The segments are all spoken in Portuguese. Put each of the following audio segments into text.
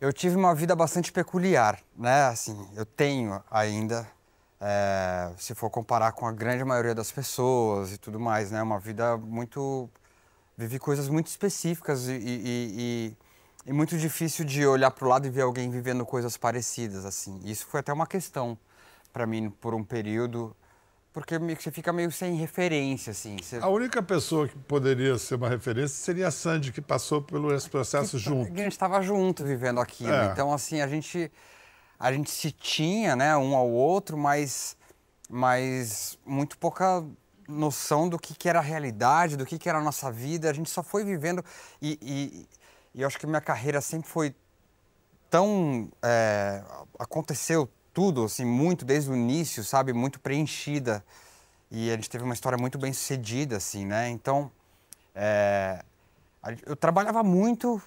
Eu tive uma vida bastante peculiar, né? Assim, eu tenho ainda, se for comparar com a grande maioria das pessoas e tudo mais, né? Uma vida muito... Vivi coisas muito específicas e muito difícil de olhar para o lado e ver alguém vivendo coisas parecidas, assim. Isso foi até uma questão para mim por um período, porque você fica meio sem referência, assim. Você... A única pessoa que poderia ser uma referência seria a Sandy, que passou pelo esse processo junto. A gente estava junto vivendo aquilo. Então, assim, a gente se tinha, né, um ao outro, mas muito pouca noção do que era a realidade, do que era a nossa vida. A gente só foi vivendo e eu acho que minha carreira sempre foi tão... aconteceu tudo, assim, muito desde o início, sabe? Muito preenchida. E a gente teve uma história muito bem sucedida, assim, né? Então, eu trabalhava muito.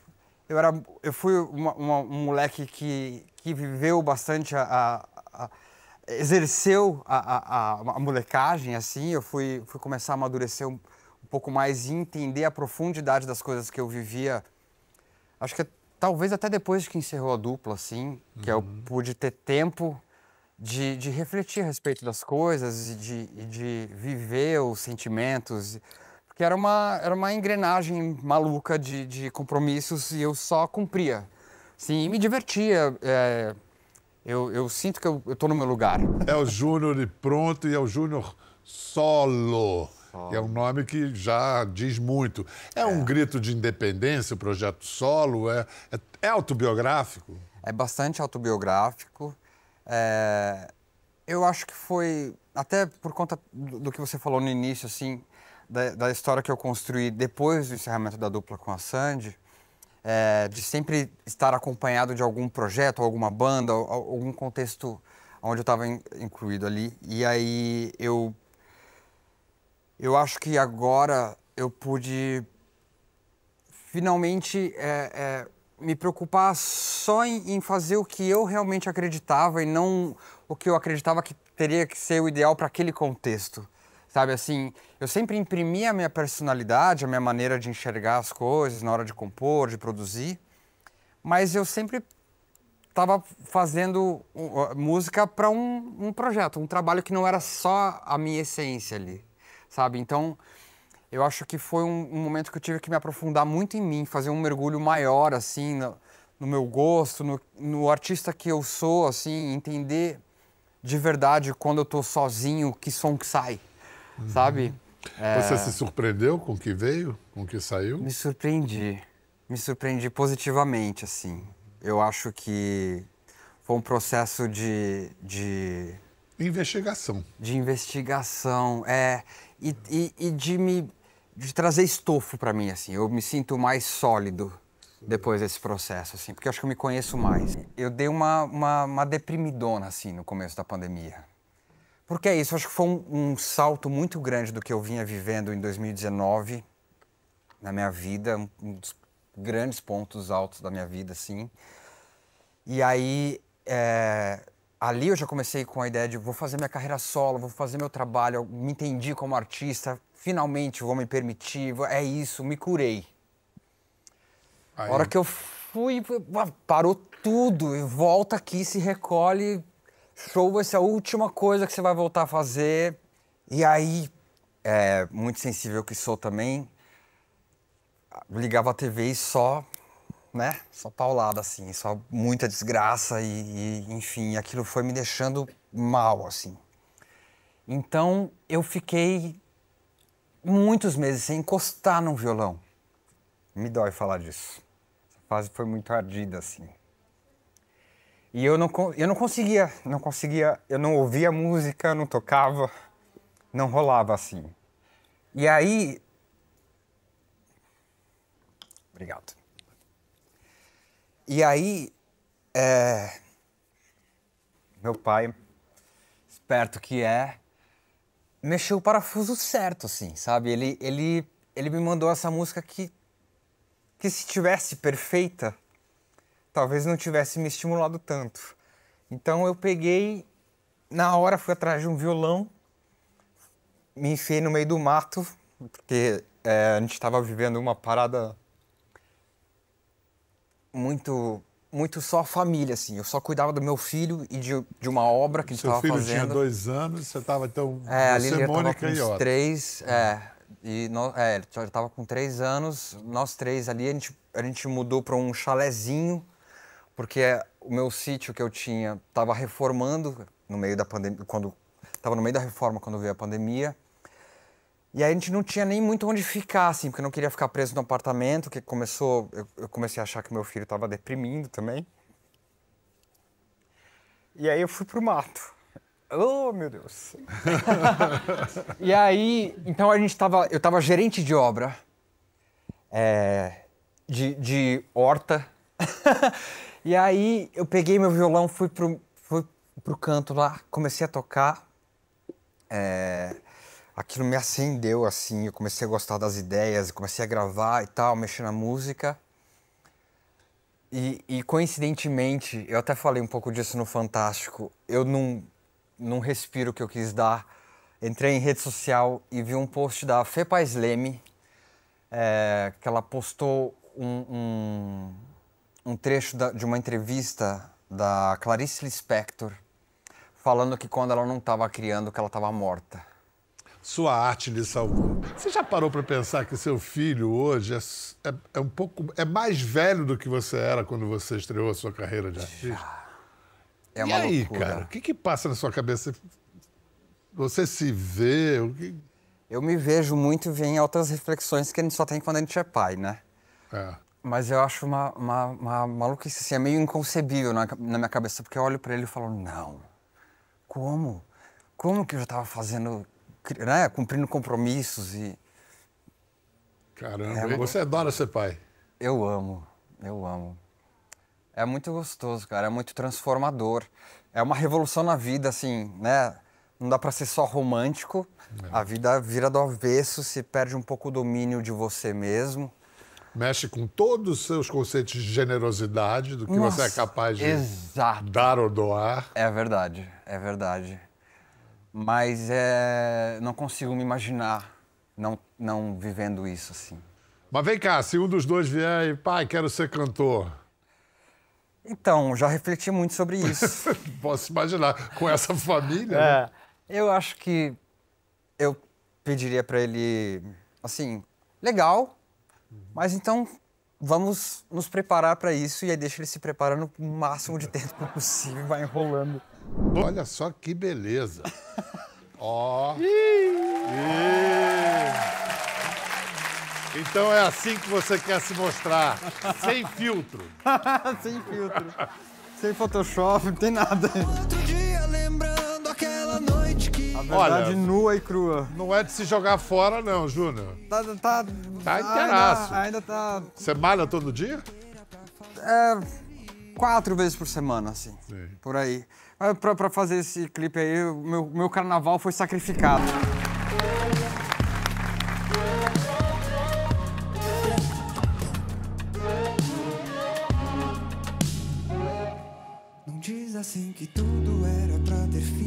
Eu fui um moleque que viveu bastante exerceu a molecagem, assim. Eu fui começar a amadurecer um pouco mais e entender a profundidade das coisas que eu vivia. Acho que talvez até depois que encerrou a dupla, assim, que eu pude ter tempo de refletir a respeito das coisas e de viver os sentimentos. Porque era uma engrenagem maluca de compromissos e eu só cumpria. Assim, e me divertia. Eu sinto que eu tô no meu lugar. É o Júnior e pronto, e é o Júnior solo. É um nome que já diz muito. É um grito de independência, o projeto solo? É autobiográfico? É bastante autobiográfico. Eu acho que foi... Até por conta do que você falou no início, assim, da história que eu construí depois do encerramento da dupla com a Sandy, de sempre estar acompanhado de algum projeto, alguma banda, algum contexto onde eu estava incluído ali. E aí eu acho que agora eu pude finalmente me preocupar só em fazer o que eu realmente acreditava e não o que eu acreditava que teria que ser o ideal para aquele contexto, sabe? Assim, eu sempre imprimi a minha personalidade, a minha maneira de enxergar as coisas na hora de compor, de produzir, mas eu sempre estava fazendo música para um projeto, um trabalho que não era só a minha essência ali. Sabe? Então, eu acho que foi um momento que eu tive que me aprofundar muito em mim, fazer um mergulho maior, assim, no meu gosto, no artista que eu sou, assim, entender de verdade quando eu tô sozinho, que som que sai, sabe? Você se surpreendeu com o que veio, com o que saiu? Me surpreendi positivamente, assim. Eu acho que foi um processo de investigação. De investigação, e de trazer estofo para mim, assim. Eu me sinto mais sólido depois desse processo, assim, porque eu acho que eu me conheço mais. Eu dei uma deprimidona, assim, no começo da pandemia. Porque é isso, eu acho que foi um salto muito grande do que eu vinha vivendo em 2019 na minha vida, um dos grandes pontos altos da minha vida, assim. E aí... Ali eu já comecei com a ideia de vou fazer minha carreira solo, vou fazer meu trabalho, eu me entendi como artista, finalmente vou me permitir, é isso, me curei. Aí... A hora que eu fui, parou tudo, e volta aqui, se recolhe, show, essa é a última coisa que você vai voltar a fazer. E aí, muito sensível que sou também, ligava a TV e só... Né? Só paulada, assim, só muita desgraça e enfim, aquilo foi me deixando mal, assim. Então, eu fiquei muitos meses sem encostar num violão. Me dói falar disso. Essa fase foi muito ardida, assim. E eu não conseguia, eu não ouvia música, não tocava, não rolava, assim. E aí... Obrigado. E aí, meu pai, esperto que é, mexeu o parafuso certo, assim, sabe? Ele me mandou essa música que se tivesse perfeita, talvez não tivesse me estimulado tanto. Então eu peguei, na hora fui atrás de um violão, me enfiei no meio do mato, porque a gente estava vivendo uma parada... muito só família, assim. Eu só cuidava do meu filho e de uma obra que ele estava fazendo. Seu filho tinha 2 anos, você estava então... É, você, Lilian, Mônica e Otto. 3, é. E nós, ele já estava com 3 anos, nós 3 ali, a gente mudou para um chalezinho, porque o meu sítio que eu tinha estava reformando no meio da pandemia, quando estava no meio da reforma quando veio a pandemia. E aí a gente não tinha nem muito onde ficar, assim, porque eu não queria ficar preso no apartamento, que começou... Eu comecei a achar que meu filho estava deprimindo também. E aí eu fui pro mato. Oh, meu Deus! E aí, então eu estava gerente de obra, de horta. E aí eu peguei meu violão, fui pro canto lá, comecei a tocar. Aquilo me acendeu, assim, eu comecei a gostar das ideias, comecei a gravar e tal, mexer na música. E coincidentemente, eu até falei um pouco disso no Fantástico, eu num respiro que eu quis dar, entrei em rede social e vi um post da Fê Paes Leme, que ela postou um trecho de uma entrevista da Clarice Lispector, falando que quando ela não estava criando, que ela estava morta. Sua arte lhe salvou. Você já parou para pensar que seu filho hoje é mais velho do que você era quando você estreou a sua carreira de artista? É uma loucura. E aí, cara, o que passa na sua cabeça? Você se vê? Eu me vejo muito e venho em outras reflexões que a gente só tem quando a gente é pai, né? É. Mas eu acho uma maluquice, assim, é meio inconcebível na minha cabeça, porque eu olho para ele e falo, não, como? Como que eu já estava fazendo... Né? Cumprindo compromissos e... Caramba, você adora ser pai. Eu amo, eu amo. É muito gostoso, cara, é muito transformador. É uma revolução na vida, assim, né? Não dá pra ser só romântico. Não. A vida vira do avesso, se perde um pouco o domínio de você mesmo. Mexe com todos os seus conceitos de generosidade, do que você é capaz de dar ou doar. É verdade, é verdade. Mas não consigo me imaginar não vivendo isso, assim. Mas vem cá, se um dos dois vier e... Pai, quero ser cantor. Então, já refleti muito sobre isso. Posso imaginar, com essa família, né? Eu acho que eu pediria para ele, assim, legal, mas então vamos nos preparar para isso e aí deixa ele se preparando o máximo de tempo possível e vai enrolando. Olha só que beleza. Ó. Então é assim que você quer se mostrar. Sem filtro. Sem filtro. Sem Photoshop, não tem nada. Verdade nua e crua. Não é de se jogar fora, não, Júnior. Tá inteiraço. Ainda tá... Você malha todo dia? 4 vezes por semana, assim. Sim. Por aí. Pra fazer esse clipe aí, meu carnaval foi sacrificado. Não diz assim que tudo era pra ter fim.